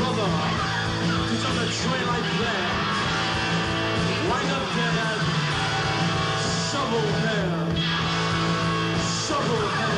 brother who's on a train like that. Wind up there, shovel hair, shovel hair.